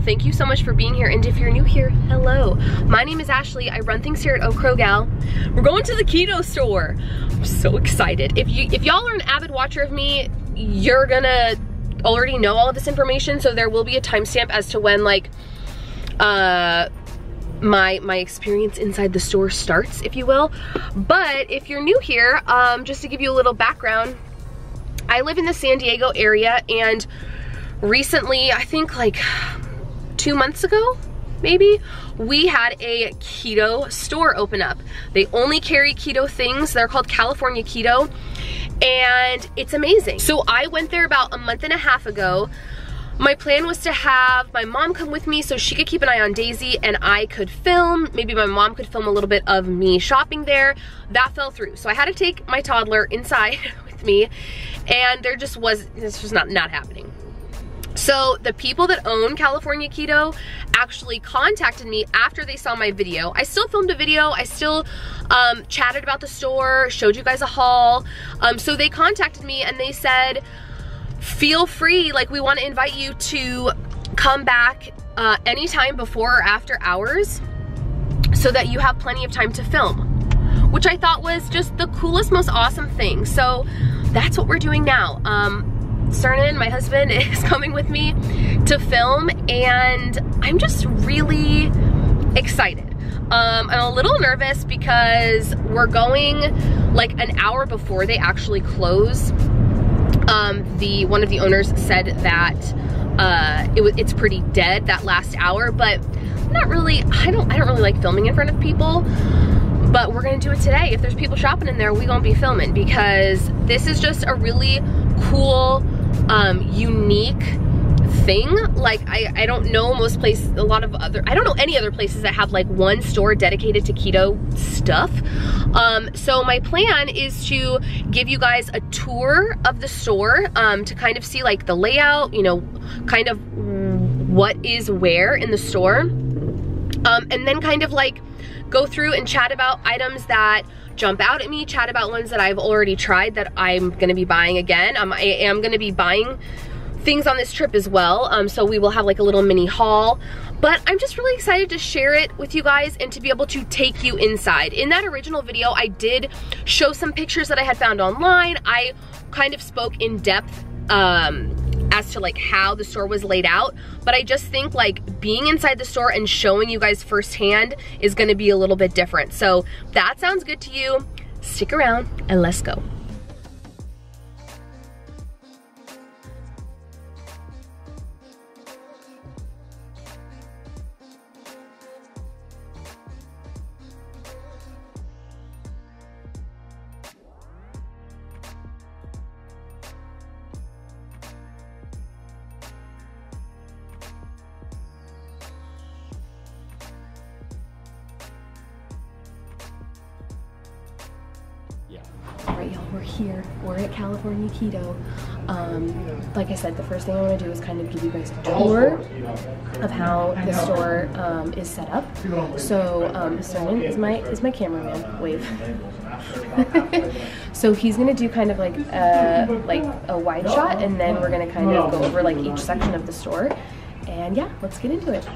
OhCrowGal. Thank you so much for being here, and if you're new here, hello. My name is Ashley. I run things here at OhCrowGal. We're going to the keto store. I'm so excited. If y'all are an avid watcher of me, you're gonna already know all of this information, so there will be a timestamp as to when, like, my experience inside the store starts, if you will. But if you're new here, just to give you a little background, I live in the San Diego area, and recently, I think like 2 months ago, maybe, we had a keto store open up. They only carry keto things. They're called California Keto, and it's amazing. So I went there about a month and a half ago. My plan was to have my mom come with me so she could keep an eye on Daisy and I could film. Maybe my mom could film a little bit of me shopping there. That fell through. So I had to take my toddler inside with me, and there just was, it's just not happening. So the people that own California Keto actually contacted me after they saw my video. I still filmed a video. I still chatted about the store, showed you guys a haul. So they contacted me and they said, feel free, like, we want to invite you to come back anytime before or after hours so that you have plenty of time to film, which I thought was just the coolest, most awesome thing. So that's what we're doing now. Cernan, my husband, is coming with me to film, and I'm just really excited. I'm a little nervous because we're going like an hour before they actually close. One of the owners said that it's pretty dead that last hour, but I don't really like filming in front of people, but we're gonna do it today. If there's people shopping in there, we gonna be filming, because this is just a really cool, unique thing. Like, I don't know most places, I don't know any other places that have like one store dedicated to keto stuff. So my plan is to give you guys a tour of the store, to kind of see like the layout, you know, kind of what is where in the store, and then kind of like go through and chat about items that jump out at me, chat about ones that I've already tried that I'm gonna be buying again. I am gonna be buying things on this trip as well, so we will have like a little mini haul. But I'm just really excited to share it with you guys and to be able to take you inside. In that original video, I did show some pictures that I had found online. I kind of spoke in depth as to like how the store was laid out, but I just think like being inside the store and showing you guys firsthand is gonna be a little bit different. So if that sounds good to you, stick around and let's go. We're at California Keto. Like I said, the first thing I want to do is kind of give you guys a tour of how the store is set up. So Sterling is my cameraman. Wave. So he's gonna do kind of like a wide shot, and then we're gonna kind of go over like each section of the store. And yeah, let's get into it.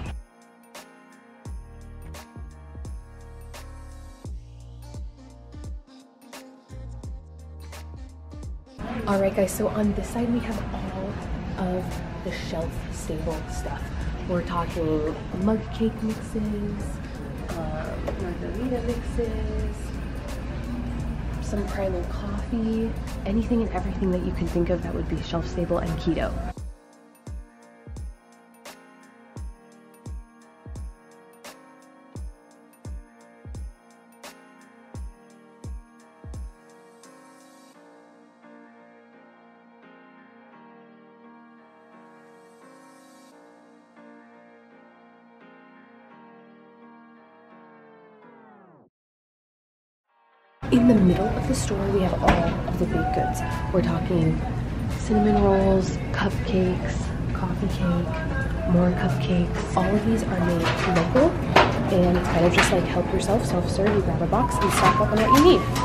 All right, guys, so on this side, we have all of the shelf-stable stuff. We're talking mug cake mixes, margarita mixes, some primal coffee, anything and everything that you can think of that would be shelf-stable and keto. In the middle of the store, we have all of the baked goods. We're talking cinnamon rolls, cupcakes, coffee cake, more cupcakes. All of these are made local, and it's kind of just like help yourself, self-serve. You grab a box and stock up on what you need.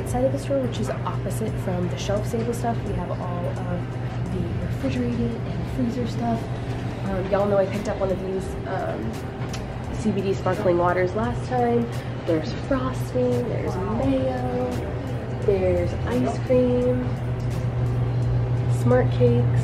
right side of the store, which is opposite from the shelf stable stuff. We have all of the refrigerated and freezer stuff. Y'all know I picked up one of these CBD sparkling waters last time. There's frosting, there's mayo, there's ice cream, smart cakes.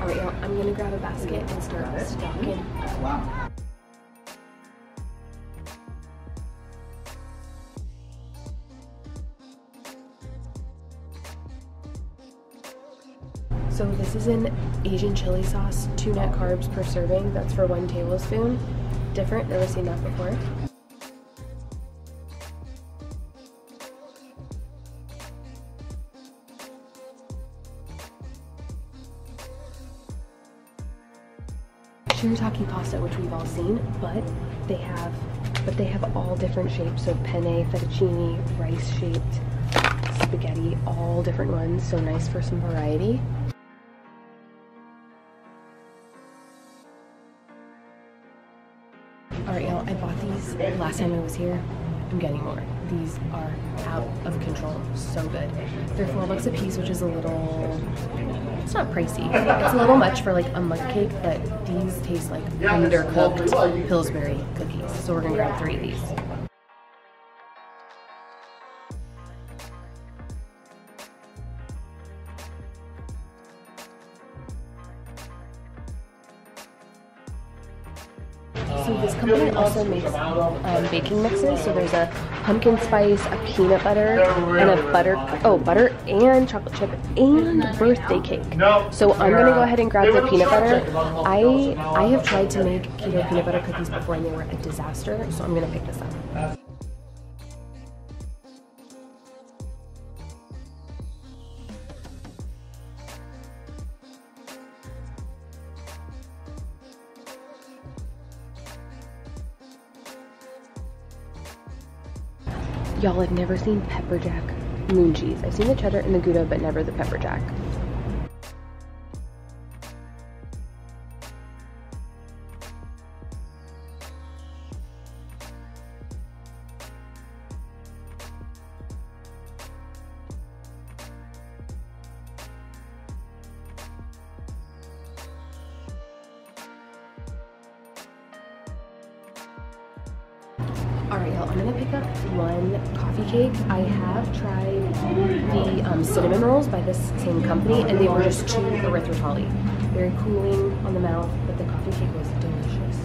All right, I'm gonna grab a basket and start stocking. Wow. So this is an Asian chili sauce, 2 net carbs per serving. That's for 1 tablespoon. Different, never seen that before. Shirataki pasta, which we've all seen, but they have all different shapes, so penne, fettuccine, rice shaped, spaghetti, all different ones, so nice for some variety. Alright y'all, I bought these last time I was here. I'm getting more. These are out of control, so good. They're $4 a piece, which is a little, it's not pricey. It's a little much for like a mug cake, but these taste like undercooked Pillsbury cookies. So we're gonna grab 3 of these. So this company also makes baking mixes, so there's a pumpkin spice, a peanut butter, and a butter and chocolate chip and birthday cake. So I'm gonna go ahead and grab the peanut butter. I have tried to make keto peanut butter cookies before and they were a disaster, so I'm gonna pick this up. Y'all, I've never seen pepper jack moon cheese. I've seen the cheddar and the gouda, but never the pepper jack. Alright y'all, I'm gonna pick up 1 coffee cake. I have tried the cinnamon rolls by this same company and they were just too erythritol-y. Very cooling on the mouth, but the coffee cake was delicious.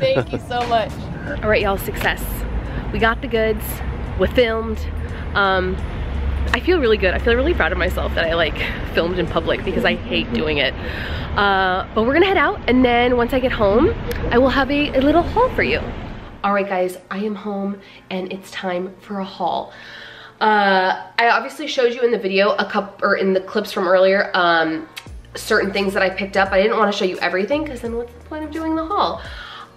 Thank you so much. All right, y'all, success. We got the goods, we filmed. I feel really good. I feel really proud of myself that I like filmed in public because I hate doing it. But we're gonna head out and then once I get home, I will have a little haul for you. All right, guys, I am home and it's time for a haul. I obviously showed you in the video in the clips from earlier, certain things that I picked up. I didn't want to show you everything because then what's the point of doing the haul?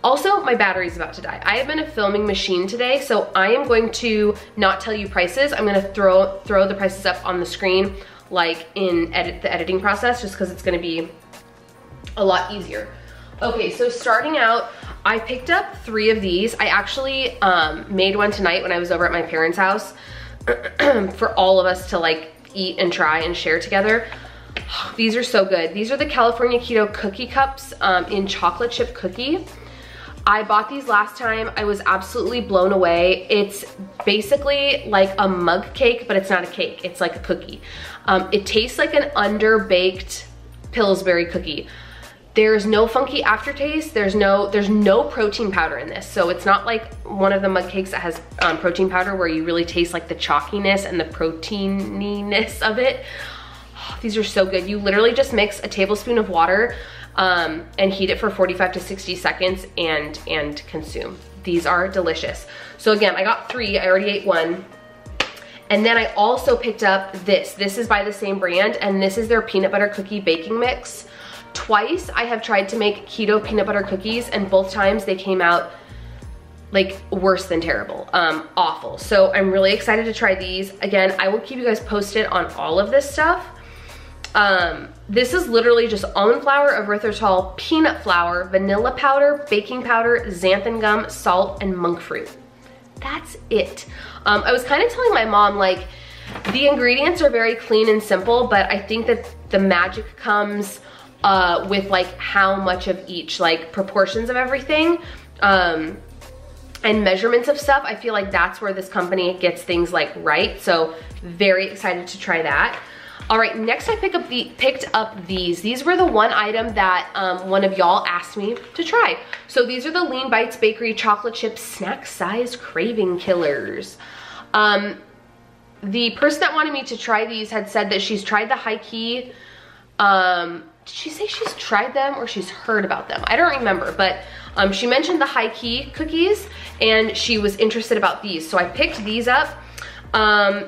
Also, my battery's about to die. I have been a filming machine today, so I am going to not tell you prices. I'm gonna throw the prices up on the screen like in the editing process just because it's gonna be a lot easier. Okay, so starting out, I picked up 3 of these. I actually made one tonight when I was over at my parents' house for all of us to like eat and try and share together. These are so good. These are the California Keto Cookie Cups in chocolate chip cookie. I bought these last time. I was absolutely blown away. It's basically like a mug cake, but it's not a cake. It's like a cookie. It tastes like an underbaked Pillsbury cookie. There's no funky aftertaste. There's no protein powder in this. So it's not like one of the mug cakes that has protein powder where you really taste like the chalkiness and the proteininess of it. Oh, these are so good. You literally just mix a tablespoon of water and heat it for 45 to 60 seconds and consume. These are delicious. So again, I got three, I already ate one. And then I also picked up this. This is by the same brand, and this is their peanut butter cookie baking mix. Twice I have tried to make keto peanut butter cookies, and both times they came out like worse than terrible, awful. So I'm really excited to try these. Again, I will keep you guys posted on all of this stuff. This is literally just almond flour, erythritol, peanut flour, vanilla powder, baking powder, xanthan gum, salt, and monk fruit. That's it. I was kind of telling my mom, like, the ingredients are very clean and simple, but I think that the magic comes with like how much of each, like proportions of everything, and measurements of stuff. I feel like that's where this company gets things like right. So very excited to try that. All right, next I picked up these. These were the one item that one of y'all asked me to try. So these are the Lean Bites Bakery Chocolate Chip Snack Size Craving Killers. The person that wanted me to try these had said that she's tried the High Key. Did she say she's tried them or she's heard about them? I don't remember, but she mentioned the High Key cookies and she was interested about these. So I picked these up,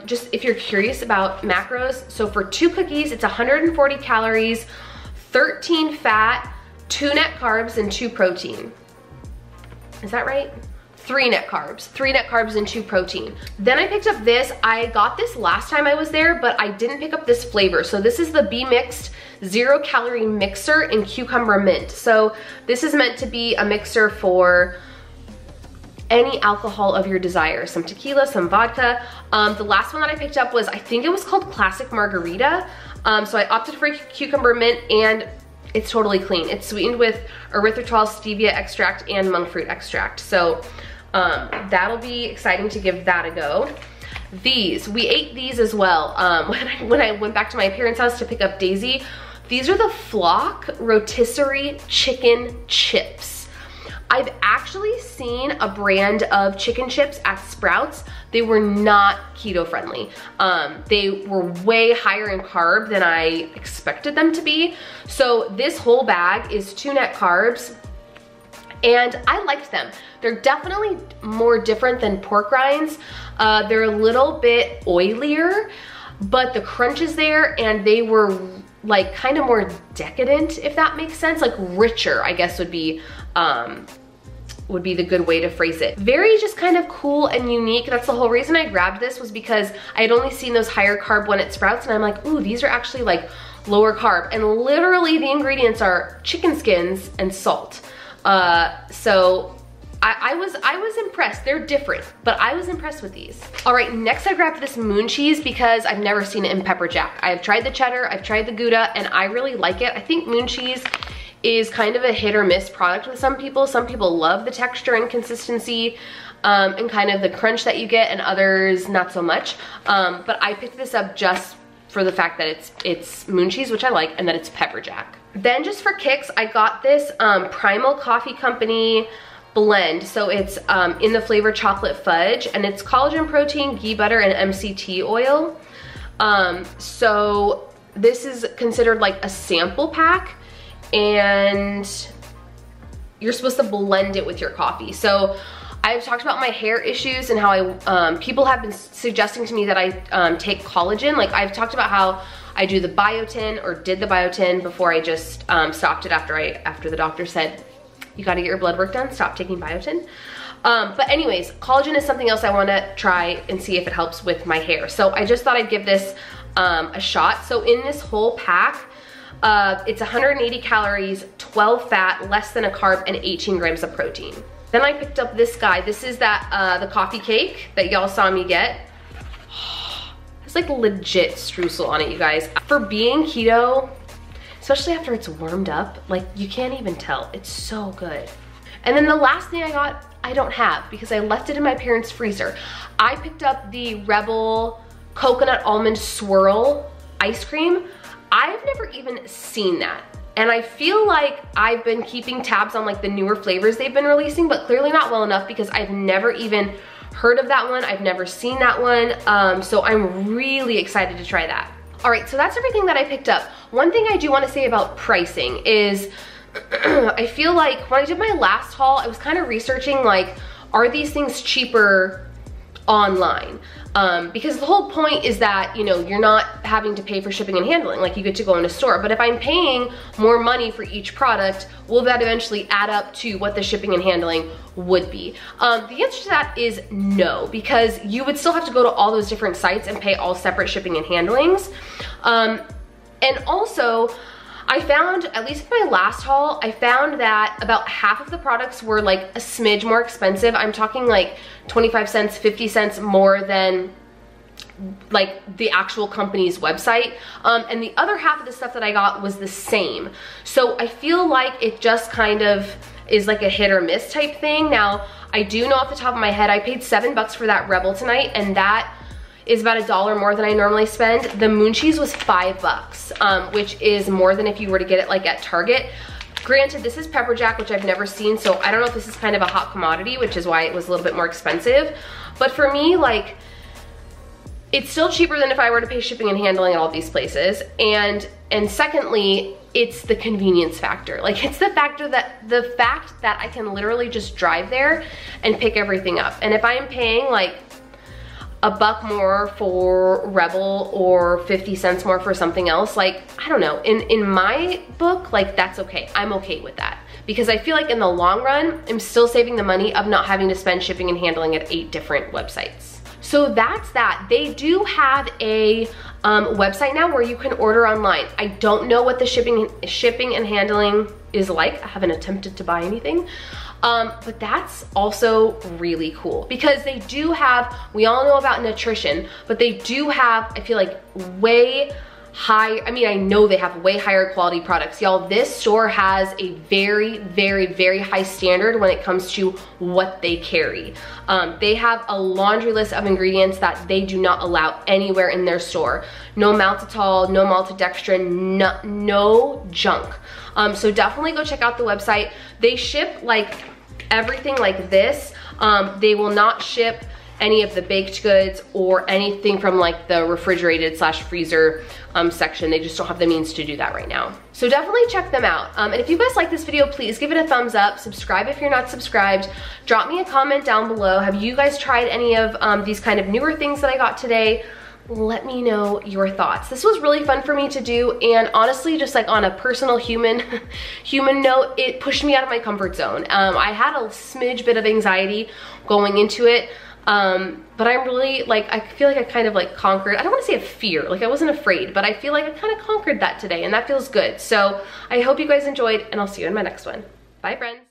just if you're curious about macros. So for two cookies, it's 140 calories, 13 fat, 2 net carbs, and 2 protein. Is that right? 3 net carbs, 3 net carbs and 2 protein. Then I picked up this. I got this last time I was there, but I didn't pick up this flavor. So this is the B Mixed 0 calorie mixer in cucumber mint. So this is meant to be a mixer for any alcohol of your desire, some tequila, some vodka. The last one that I picked up was, I think it was called Classic Margarita. So I opted for cucumber mint, and it's totally clean. It's sweetened with erythritol, stevia extract, and monk fruit extract. So that'll be exciting to give that a go. These, we ate these as well. When I went back to my parents' house to pick up Daisy, these are the Flock rotisserie chicken chips. I've actually seen a brand of chicken chips at Sprouts. They were not keto friendly. They were way higher in carb than I expected them to be. So this whole bag is 2 net carbs, and I liked them. They're definitely more different than pork rinds. They're a little bit oilier, but the crunch is there, and they were like kind of more decadent, if that makes sense. Like richer, I guess would be the good way to phrase it. Very just kind of cool and unique. That's the whole reason I grabbed this, was because I had only seen those higher carb one at Sprouts, and I'm like, ooh, these are actually like lower carb. And literally the ingredients are chicken skins and salt. So I was impressed. They're different, but I was impressed with these. All right, next I grabbed this moon cheese because I've never seen it in pepper jack. I've tried the cheddar, I've tried the Gouda, and I really like it. I think moon cheese is kind of a hit or miss product with some people. Some people love the texture and consistency and kind of the crunch that you get, and others not so much. But I picked this up just for the fact that it's moon cheese, which I like, and that it's pepper jack. Then just for kicks, I got this Primal Coffee Company blend. So it's in the flavor chocolate fudge, and it's collagen protein, ghee butter, and MCT oil. So this is considered like a sample pack, and you're supposed to blend it with your coffee. So I've talked about my hair issues and how people have been suggesting to me that I take collagen. Like I've talked about how I do the biotin, or did the biotin before I just stopped it after the doctor said, you gotta get your blood work done, stop taking biotin. But anyways, collagen is something else I wanna try and see if it helps with my hair. So I just thought I'd give this a shot. So in this whole pack, it's 180 calories, 12 fat, less than a carb, and 18 grams of protein. Then I picked up this guy. This is the coffee cake that y'all saw me get. It's like legit streusel on it, you guys. For being keto, especially after it's warmed up, like you can't even tell. It's so good. And then the last thing I got, I don't have because I left it in my parents' freezer. I picked up the Rebel Coconut Almond Swirl ice cream. I've never even seen that. And I feel like I've been keeping tabs on like the newer flavors they've been releasing, but clearly not well enough because I've never even heard of that one. I've never seen that one. So I'm really excited to try that. All right, so that's everything that I picked up. One thing I do wanna say about pricing is I feel like when I did my last haul, I was kind of researching like, are these things cheaper online? Because the whole point is that, you know, you're not having to pay for shipping and handling, like you get to go in a store. But if I'm paying more money for each product, will that eventually add up to what the shipping and handling would be? The answer to that is no, because you would still have to go to all those different sites and pay all separate shipping and handlings. And also, I found, at least with my last haul, I found that about half of the products were like a smidge more expensive. I'm talking like 25 cents, 50 cents more than like the actual company's website. And the other half of the stuff that I got was the same. So I feel like it just kind of is like a hit or miss type thing. Now, I do know off the top of my head, I paid $7 for that Rebel tonight, and that is about $1 more than I normally spend. The moon cheese was $5, which is more than if you were to get it like at Target. Granted, this is pepper jack, which I've never seen, so I don't know if this is kind of a hot commodity, which is why it was a little bit more expensive. But for me, like, it's still cheaper than if I were to pay shipping and handling at all these places. And secondly, it's the convenience factor. Like, it's the fact that I can literally just drive there and pick everything up. And if I'm paying like $1 more for Rebel or 50 cents more for something else, like, I don't know, in my book, like, that's okay. I'm okay with that because I feel like in the long run, I'm still saving the money of not having to spend shipping and handling at 8 different websites. So that's that. They do have a website now where you can order online. I don't know what the shipping and handling is like. I haven't attempted to buy anything. But that's also really cool because they do have, we all know about nutrition, but they do have, I feel like, way high, I mean, I know they have way higher quality products. Y'all, this store has a very, very, very high standard when it comes to what they carry. They have a laundry list of ingredients that they do not allow anywhere in their store. No maltitol, no maltodextrin, no junk. So definitely go check out the website. They ship like everything like this. They will not ship any of the baked goods or anything from like the refrigerated / freezer section. They just don't have the means to do that right now. So definitely check them out. And if you guys like this video, please give it a thumbs up, subscribe if you're not subscribed, drop me a comment down below. Have you guys tried any of these kind of newer things that I got today? Let me know your thoughts. This was really fun for me to do, and honestly, just like on a personal human note, it pushed me out of my comfort zone. I had a smidge bit of anxiety going into it, but I'm really like, I feel like I kind of like conquered, I don't want to say a fear, like I wasn't afraid, but I feel like I kind of conquered that today, and that feels good. So I hope you guys enjoyed, and I'll see you in my next one. Bye, friends.